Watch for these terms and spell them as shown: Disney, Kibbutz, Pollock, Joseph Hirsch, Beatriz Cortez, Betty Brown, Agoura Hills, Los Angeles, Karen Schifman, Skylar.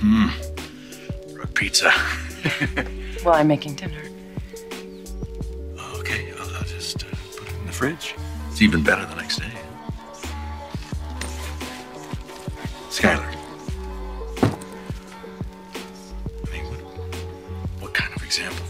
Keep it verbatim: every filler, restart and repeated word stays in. Mm. Or a pizza. Well, I'm making dinner. Okay, I'll, I'll just uh, put it in the fridge. It's even better the next day. Skylar. I mean, what, what kind of example